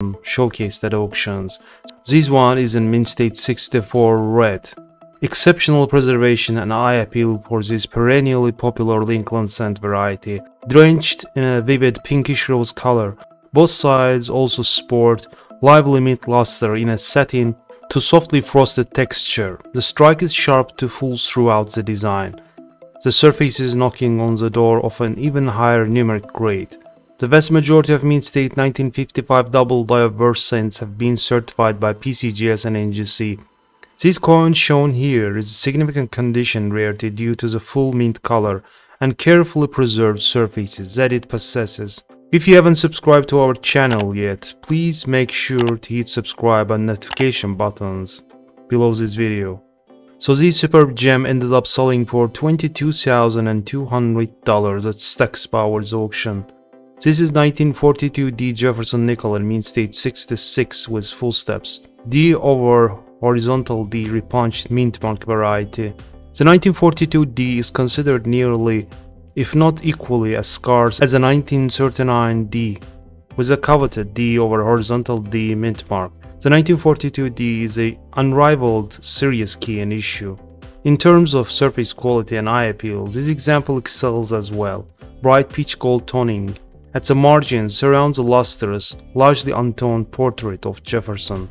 showcased at auctions. This one is in mint state 64 red. Exceptional preservation and eye appeal for this perennially popular Lincoln scent variety, drenched in a vivid pinkish rose color. Both sides also sport lively mint luster in a satin to softly frosted texture. The strike is sharp to full throughout the design. The surface is knocking on the door of an even higher numeric grade. The vast majority of mid-state 1955 double diverse scents have been certified by PCGS and NGC. This coin shown here is a significant condition rarity due to the full mint color and carefully preserved surfaces that it possesses. If you haven't subscribed to our channel yet, please make sure to hit subscribe and notification buttons below this video. So this superb gem ended up selling for $22,200 at Stack's Bowers auction. This is 1942 D Jefferson Nickel in mint state 66 with full steps. D over horizontal D repunched mint mark variety. The 1942 D is considered nearly, if not equally, as scarce as a 1939 D, with a coveted D over horizontal D mint mark. The 1942 D is an unrivaled serious key and issue. In terms of surface quality and eye appeal, this example excels as well. Bright peach gold toning at the margin surrounds a lustrous, largely untoned portrait of Jefferson.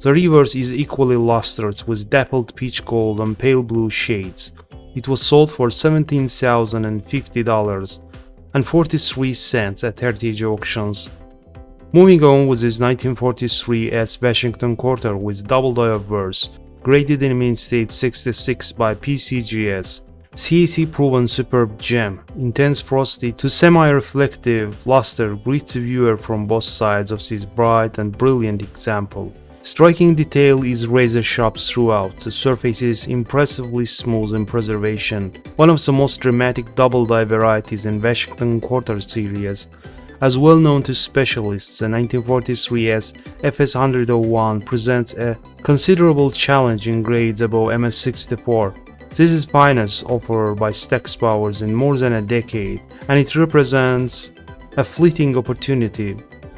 The reverse is equally lustrous with dappled peach gold and pale blue shades. It was sold for $17,050.43 at Heritage Auctions. Moving on with his 1943 S Washington Quarter with double diverse, graded in mint state 66 by PCGS. CAC proven superb gem, intense frosty to semi-reflective luster greets the viewer from both sides of this bright and brilliant example. Striking detail is razor sharp throughout, the surface is impressively smooth in preservation, one of the most dramatic double die varieties in Washington Quarter series. As well known to specialists, the 1943S FS-101 presents a considerable challenge in grades above MS-64. This is finest offer by Stack's Bowers in more than a decade, and it represents a fleeting opportunity.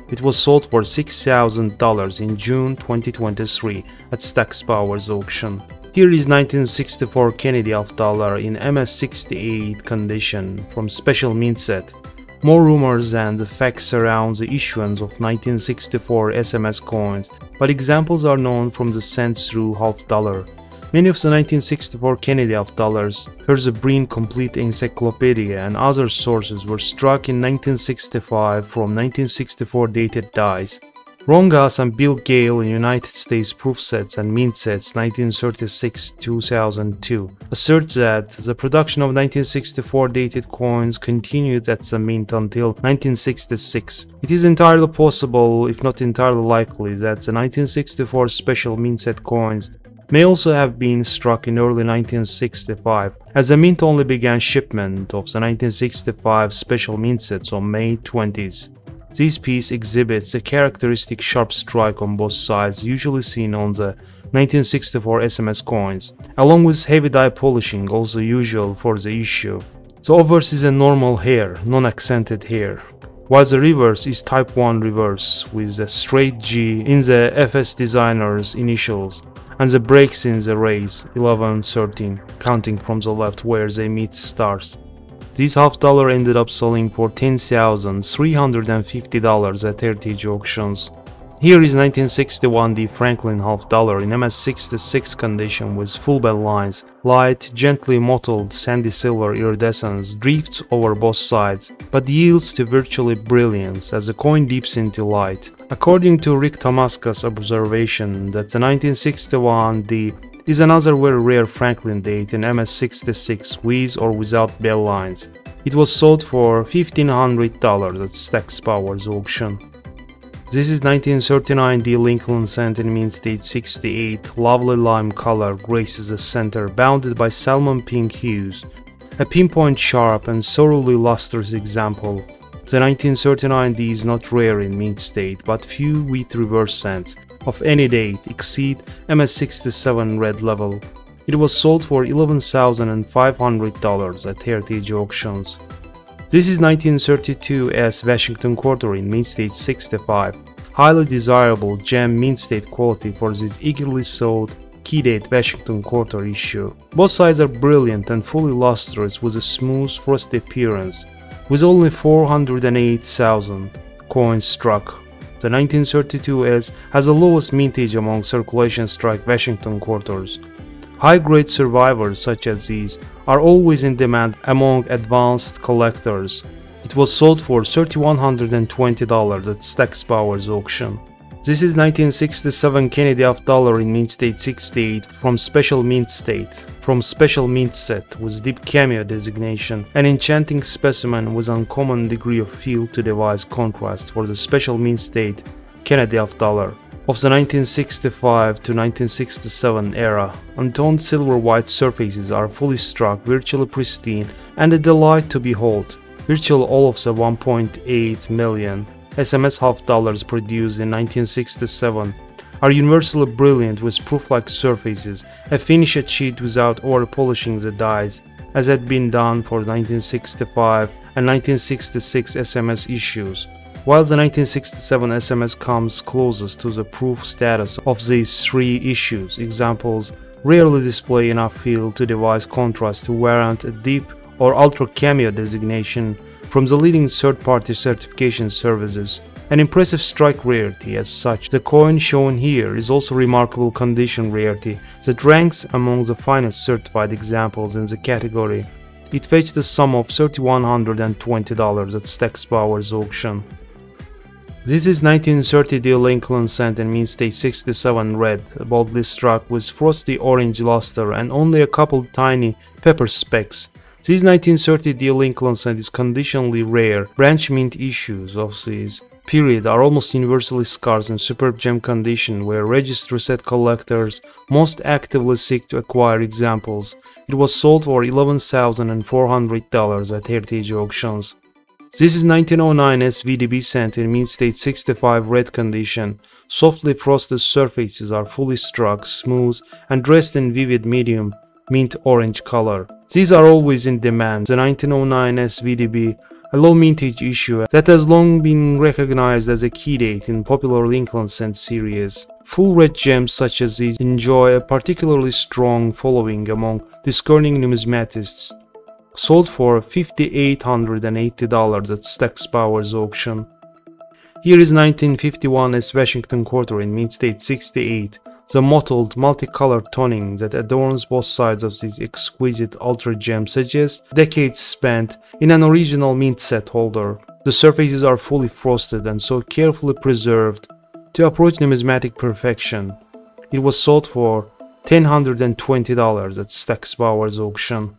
It was sold for $6,000 in June 2023 at Stack's Bowers auction. Here is 1964 Kennedy $1 in MS-68 condition from special mint set. More rumors and the facts surround the issuance of 1964 SMS coins, but examples are known from the cent through $1/2. Many of the 1964 Kennedy $1, Herzebrine Complete Encyclopedia and other sources were struck in 1965 from 1964 dated dies. Rongas and Bill Gale in United States proof sets and mint sets 1936-2002 assert that the production of 1964 dated coins continued at the mint until 1966. It is entirely possible, if not entirely likely, that the 1964 special mint set coins may also have been struck in early 1965, as the mint only began shipment of the 1965 special mint sets on May 20th. This piece exhibits a characteristic sharp strike on both sides usually seen on the 1964 SMS coins, along with heavy die polishing also usual for the issue. The obverse is a normal hair, non-accented hair, while the reverse is type 1 reverse with a straight G in the FS designer's initials, and the breaks in the rays 11-13 counting from the left where they meet stars. This $1/2 ended up selling for $10,350 at Heritage Auctions. Here is 1961 D Franklin $1 in MS-66 condition with full bell lines, light, gently mottled sandy silver iridescence drifts over both sides, but yields to virtually brilliance as the coin dips into light. According to Rick Tomasca's observation that the 1961 D is another very rare Franklin date in MS-66 with or without bell lines. It was sold for $1,500 at Stack's Bowers auction. This is 1939 D Lincoln scent in mint state 68, lovely lime color graces the center, bounded by salmon pink hues. A pinpoint sharp and thoroughly lustrous example. The 1939 D is not rare in mint state, but few wheat reverse scents of any date exceed MS-67 red level. It was sold for $11,500 at Heritage Auctions. This is 1932 S Washington Quarter in mint state 65, highly desirable gem mint-state quality for this eagerly sought key-date Washington Quarter issue. Both sides are brilliant and fully lustrous with a smooth, frosty appearance. With only 408,000 coins struck, the 1932S has the lowest mintage among circulation-struck Washington Quarters. High-grade survivors such as these are always in demand among advanced collectors. It was sold for $3,120 at Stack's Bowers auction. This is 1967 Kennedy half dollar in Mint State 68 from Special Mint State, from Special Mint Set with Deep Cameo designation, an enchanting specimen with uncommon degree of field to device contrast for the Special Mint State Kennedy half dollar. Of the 1965 to 1967 era, untoned silver-white surfaces are fully struck, virtually pristine, and a delight to behold. Virtually all of the 1.8 million SMS half dollars produced in 1967 are universally brilliant with proof-like surfaces, a finish achieved without over-polishing the dies, as had been done for 1965 and 1966 SMS issues. While the 1967 SMS comes closest to the proof status of these three issues, examples rarely display enough field to device contrast to warrant a deep or ultra cameo designation from the leading third-party certification services, an impressive strike rarity. As such, the coin shown here is also remarkable condition rarity that ranks among the finest certified examples in the category. It fetched the sum of $3,120 at Stack's Bowers auction. This is 1930 D. Lincoln cent in Mint State 67 red, boldly struck with frosty orange luster and only a couple tiny pepper specks. This 1930 D. Lincoln cent is conditionally rare. Branch mint issues of this period are almost universally scarce in superb gem condition, where registry set collectors most actively seek to acquire examples. It was sold for $11,400 at Heritage Auctions. This is 1909 SVDB cent in Mint State 65 red condition. Softly frosted surfaces are fully struck, smooth, and dressed in vivid medium mint orange color. These are always in demand. The 1909 SVDB, a low mintage issue that has long been recognized as a key date in popular Lincoln cent series. Full red gems such as these enjoy a particularly strong following among discerning numismatists. Sold for $5,880 at Stack's Bowers auction. Here is 1951 S Washington Quarter in Mint State 68. The mottled, multicolored toning that adorns both sides of this exquisite ultra gem suggests decades spent in an original mint set holder. The surfaces are fully frosted and so carefully preserved to approach numismatic perfection. It was sold for $1,020 at Stack's Bowers auction.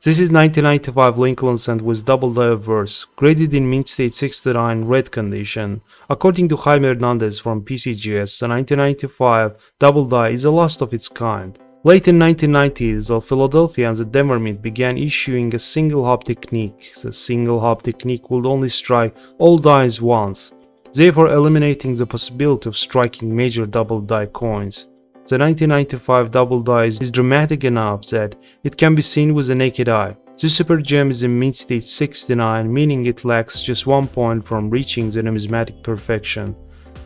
This is 1995 Lincoln cent with double diverse, graded in Mint State 69 red condition. According to Jaime Hernandez from PCGS, the 1995 double die is the last of its kind. Late in 1990s, the Philadelphia and the Denver Mint began issuing a single hop technique. The single hop technique would only strike all dies once, therefore eliminating the possibility of striking major double die coins. The 1995 double die is dramatic enough that it can be seen with the naked eye. This super gem is in Mint State 69, meaning it lacks just 1 point from reaching the numismatic perfection.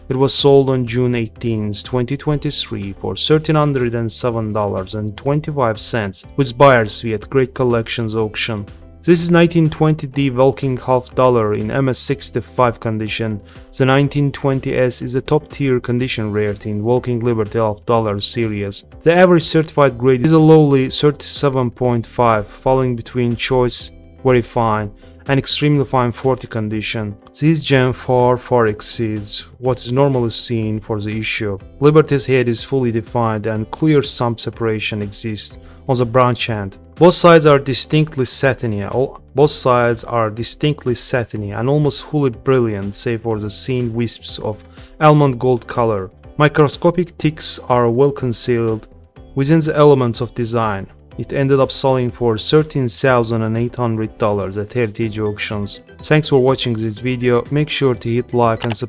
It was sold on June 18, 2023 for $1,307.25 with buyer's fee at Great Collections Auction. This is 1920 D. Welking half dollar in MS-65 condition. The 1920S is a top-tier condition rarity in Welking Liberty half dollar series. The average certified grade is a lowly 37.5, falling between choice, very fine, and extremely fine 40 condition. This gem far exceeds what is normally seen for the issue. Liberty's head is fully defined and clear sump separation exists on the branch end. Both sides are distinctly satiny. And almost wholly brilliant, save for the seen wisps of almond gold color. Microscopic ticks are well concealed within the elements of design. It ended up selling for $13,800 at Heritage Auctions. Thanks for watching this video. Make sure to hit like and subscribe.